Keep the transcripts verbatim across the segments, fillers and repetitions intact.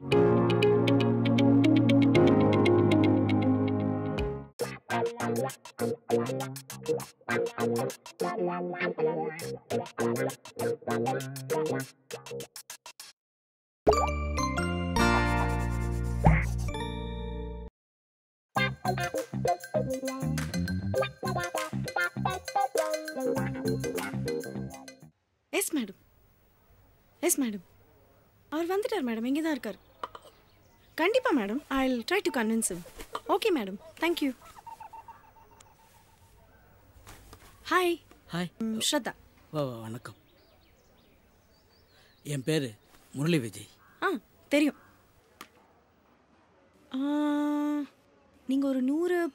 Yes, madam. Yes, madam. Our Vanditar madam, enga da irkar. Kandipa madam, I'll try to convince him. Okay, madam. Thank you. Hi. Hi. Um, Shraddha. Wow, wow, vanakkam. En peru Murali Vijay. Ah, theriyum. Ah, ninga oru one hundred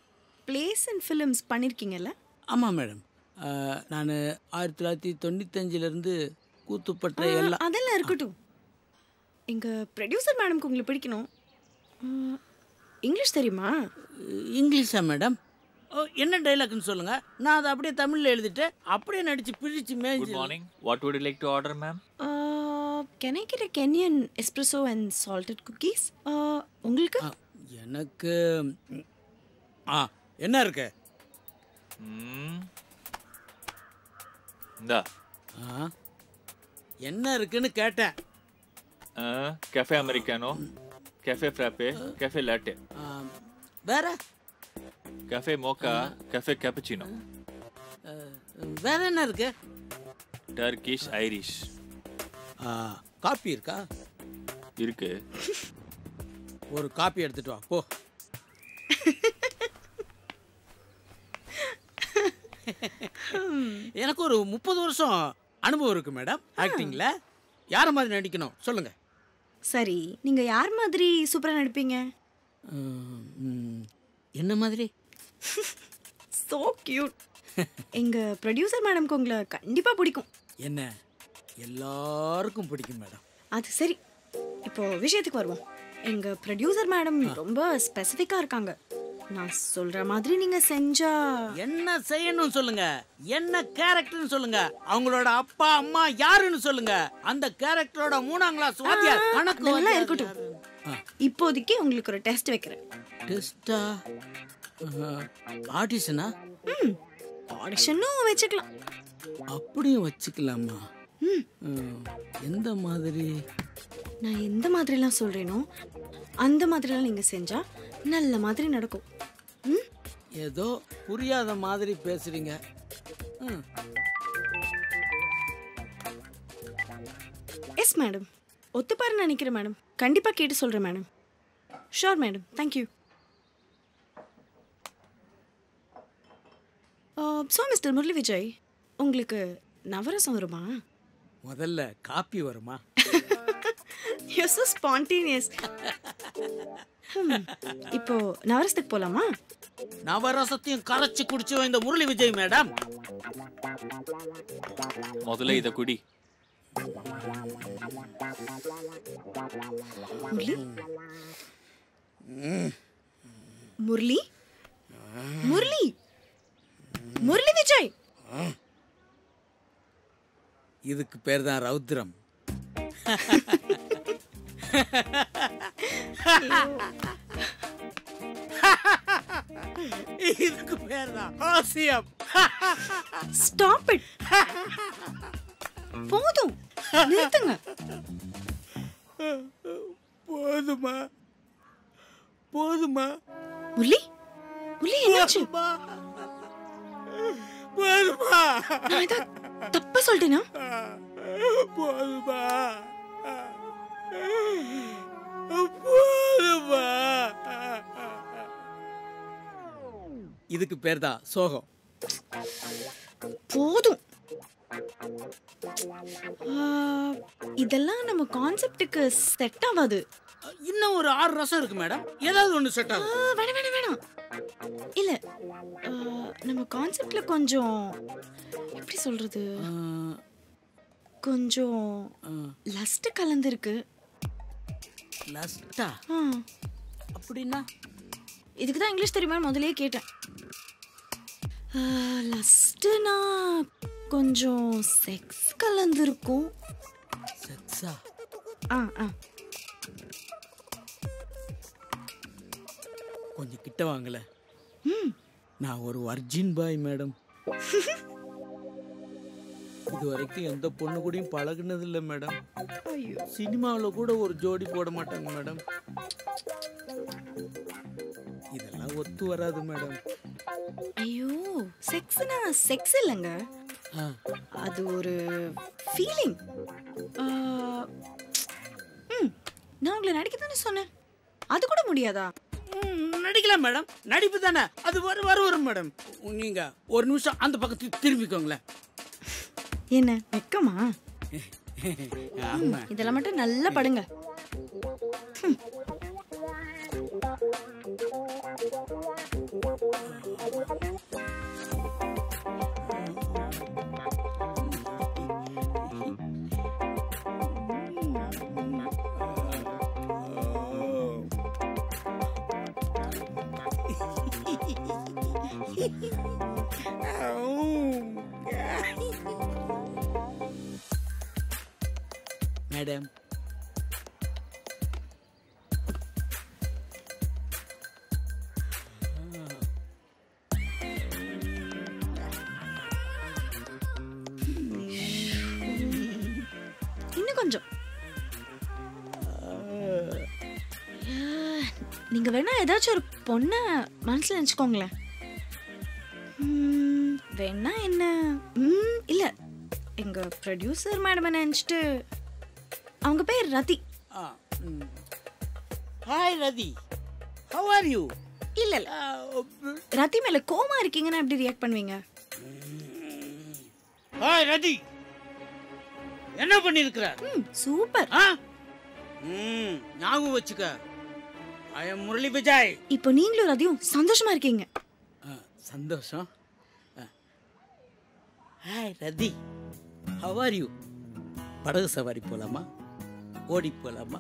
plays and films panirkingala? Amma madam. Uh, நான் nineteen ninety-five ல இருந்து கூத்துப்பட்ட எல்லாம் அதெல்லாம் இருக்கட்டும். எங்க producer மேடம்க்கு உங்களுக்கு பிடிக்கணும். இங்கிலீஷ் தெரியுமா? இங்கிலீஷா மேடம்? என்ன டயலாக்னு சொல்லுங்க. நான் அத அப்படியே தமிழ்ல எழுதிட்டு அப்படியே நடிச்சு பிழிச்சு மேஜ். Good morning. What would you like to order, ma'am? Uh, can I get a Kenyan espresso and salted cookies? Uh, உங்களுக்கு? எனக்கு ஆ என்ன இருக்கு? ம் Da. Ah. Enna irukku ketta. Ah, cafe americano, cafe frappe, cafe latte. Ah, vera. Cafe mocha, cafe cappuccino. Ah, vera enna irukku? Turkish Irish. Ah, coffee irka? Irukku. Oru coffee eduthu va po. எனக்கு ஒரு முப்பது வருஷம் அனுபவம் இருக்கு madam ஆக்டிங்ல. யார மாதிரி நடிக்கணும் சொல்லுங்க. சரி, நீங்க யார் மாதிரி சூப்பரா நடிப்பீங்க? என்ன மாதிரி? So cute. எங்க ப்ரொடியூசர் மேடம்க்கு உங்களை கண்டிப்பா பிடிக்கும். என்ன எல்லாருக்கும் பிடிக்கும் மேடம். அது சரி, இப்போ விஷயத்துக்கு வருவோம். எங்க ப்ரொடியூசர் மேடம் ரொம்ப ஸ்பெசிஃபிக்கா இருக்காங்க. நான் சொல்ற மாதிரி நீங்க செஞ்சா என்ன செய்யணும் சொல்லுங்க. என்ன கரெக்ட்னு சொல்லுங்க. அவங்களோட அப்பா அம்மா யாருன்னு சொல்லுங்க. அந்த கரெக்டரோட மூணாம் கிளாஸ் வாத்தியார் கணக்கு எல்லாம் இருக்கட்டும். இப்போதைக்கு உங்களுக்கு ஒரு டெஸ்ட் வைக்கிறேன். டெஸ்டா? ஆடிஷனா? ம், ஆடிஷனும் வெச்சுக்கலாம். அப்படியே வெச்சுக்கலாமா? ம், எந்த மாதிரி? நான் எந்த மாதிரிலாம் சொல்றேனோ அந்த மாதிரிலாம் நீங்க செஞ்சா நல்ல மாதிரி நடக்கும். ம், ஏதோ புரியாத மாதிரி பேசுறீங்க. ம், எஸ் மேடம். ஒத்துப்பாரு நினைக்கிறேன் மேடம். கண்டிப்பா கேட்டு சொல்றேன் madam. Sure madam. Thank you. So mister Murali Vijay, உங்களுக்கு நவரசம் வருமா? முதல்ல காப்பி வருமா? You're so spontaneous. இப்போ நவரசத்துக்கு போலாமா? நவரசத்தையும் கரைச்சு குடிச்சு இந்த முரளி விஜய் மேடம். முதல்ல இத குடி. முரளி முரளி முரளி விஜய். இதுக்கு பேர் தான் ரௌத்ரம். இதுக்கு பேர்தான் ஆசியம். Stop it. போதும், நிறுத்துங்க. போதுமா போதுமா முரளி முரளி என்னாச்சு? போதுமா? நான் இதை தப்பா சொல்லிட்டேனா? போதுமா போதுமா. இதுக்கு பேர்தான் சோகம். போதும், இதெல்லாம் நம்ம கான்செப்டுக்கு செட் ஆகாது. இன்னும் ஒரு ஆறு ரசம் இருக்கு மேடம். ஏதாவது ஒண்ணு செட் ஆகும். வேணாம் வேணாம் வேணாம். இல்ல, நம்ம கான்செப்ட்ல கொஞ்சம் எப்படி சொல்றது, கொஞ்சம் லஸ்ட் கலந்திருக்கு. லஸ்டா? அப்படின்னா? இதுக்கு தான் இங்கிலீஷ் தெரியுமா முதலே கேட்டேன். லஸ்ட்னா கொஞ்சம் செக்ஸ் கலந்திருக்கும். செக்ஸா? ஆ ஆ. கொஞ்சம் கிட்ட வாங்களே. ம், நான் ஒரு வர்ஜின் பாய் மேடம். இது வரைக்கும் எந்த பொண்ணு கூடயும் பழகுனது இல்லை மேடம். ஐயோ, சினிமாவுல கூட ஒரு ஜோடி போட மாட்டாங்க மேடம். இதெல்லாம் ஒத்து வராது மேடம். ஐயோ, செக்ஸ்னா செக்ஸ் இல்லங்க. அது ஒரு ஃபீலிங். ம், நான் உங்களை நடிக்க தானே சொன்னேன். அது கூட முடியாதா? நடிக்கலாம் மேடம், நடிப்பு தானே. அது வர வர வரும் மேடம். நீங்க ஒரு நிமிஷம் அந்த பக்கத்துக்கு திரும்பிக்கோங்களேன். என்ன வெக்கமா? இதெல்லாம் மட்டும் நல்லா படுங்க. மேடம், இன்னும் கொஞ்சம். நீங்க வேணா ஏதாச்சும் ஒரு பொண்ண மனசுல நினைச்சுக்கோங்களேன். வேணா என்ன இல்ல, எங்க ப்ரொடியூசர் மேடம் நினைச்சிட்டு. அவங்க பேர் ரதி. Hi Rati, how are you? இல்ல இல்ல, ரதி மேல கோமா இருக்கீங்கன்னா எப்படி ரியாக்ட் பண்ணுவீங்க? ஹாய் ரதி, என்ன பண்ணிருக்கற? சூப்பர். ம், ஞாபகம் வச்சுக்க. ஐ அம் முரளி விஜய். இப்போ நீங்களும் ரதியும் சந்தோஷமா இருக்கீங்க. சந்தோஷம். Hi Rati, how are you? படகு சவாரி போலாமா? ஓடி போலாமா?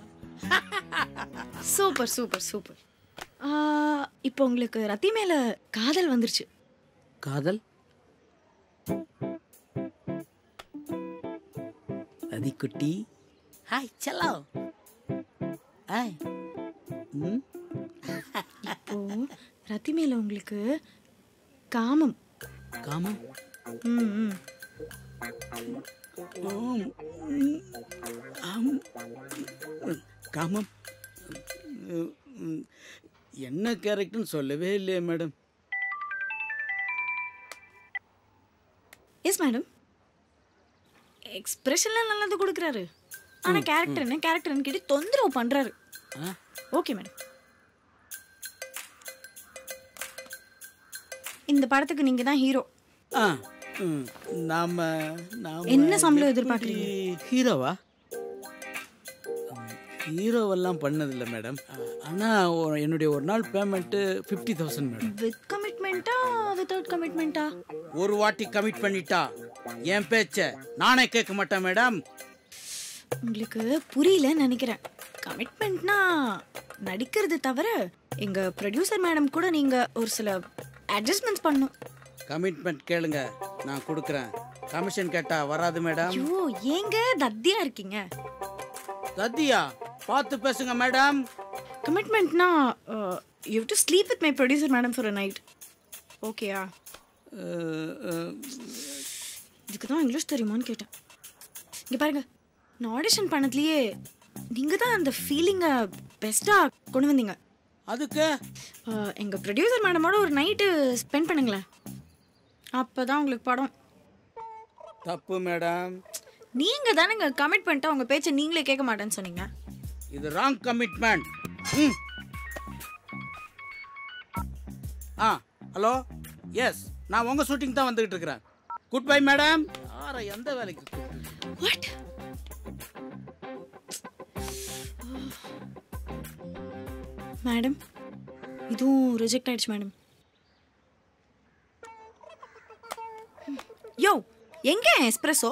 Super super super. இப்போ உங்களுக்கு ரத்தி மேல காதல் வந்துருச்சு. காதல்? ரதி குட்டி, ஹாய் செல்லோ. ஹாய். ம், இப்போ ரத்தி மேல உங்களுக்கு காமம். காமம்? ம் ம். காமம் என்ன கேரக்டர்னு சொல்லவே இல்லையே மேடம். எஸ் மேடம், எக்ஸ்பிரஷன்லாம் நல்லது கொடுக்குறாரு. ஆனால் கேரக்டர் என்ன கேரக்டர்னு கேட்டு தொந்தரவு பண்ணுறாரு. ஓகே மேடம், இந்த படத்துக்கு நீங்கள் தான் ஹீரோ. ஆ, நாம நாம என்ன சம்பளம் எதிர்பார்க்கறீங்க? ஹீரோவா? ஹீரோவெல்லாம் பண்ணதில்லை மேடம். ஆனால் என்னுடைய ஒரு நாள் payment fifty thousand madam. With கமிட்மெண்ட்டா வித்தவுட் கமிட்மெண்ட்டா? ஒரு வாட்டி கமிட் பண்ணிட்டா என் பேச்சை நானே கேட்க மாட்டேன் மேடம். உங்களுக்கு புரியலன்னு நினைக்கிறேன். கமிட்மெண்ட்னா நடிக்கிறது தவிர எங்கள் ப்ரொடியூசர் மேடம் கூட நீங்கள் ஒரு சில அட்ஜஸ்ட்மெண்ட்ஸ் பண்ணணும். கமிட்மெண்ட் கேளுங்க, நான் கொடுக்குறேன். கமிஷன் கேட்டா வராது மேடம். ஐயோ, ஏங்க தத்தியா இருக்கீங்க? தத்தியா? பார்த்து பேசுங்க மேடம். கமிட்மெண்ட்னா you have to sleep with my producer madam for a night. ஓகேயா? இதுக்கு தான் இங்கிலீஷ் தெரியுமான்னு கேட்டேன். இங்கே பாருங்க, நான் ஆடிஷன் பண்ணதுலேயே நீங்கள் தான் அந்த ஃபீலிங்கை பெஸ்ட்டாக கொண்டு வந்தீங்க. அதுக்கு எங்கள் ப்ரொடியூசர் மேடமோட ஒரு நைட்டு ஸ்பெண்ட் பண்ணுங்களேன். அப்பதான் உங்களுக்கு படம். தப்பு மேடம். நீங்க தானங்க கமிட் பண்ணிட்டா உங்க பேச்ச நீங்களே கேட்க மாட்டேன்னு சொன்னீங்க. இது ராங் கமிட்மெண்ட். ஆ, ஹலோ. எஸ், நான் உங்க ஷூட்டிங் தான் வந்துகிட்டு இருக்கிறேன். Good bye madam. யார எந்த வேலைக்கு? வாட்? மேடம், இதுவும் ரிஜெக்ட் ஆயிடுச்சு மேடம். யோ, எங்கே எஸ்பிரஸோ?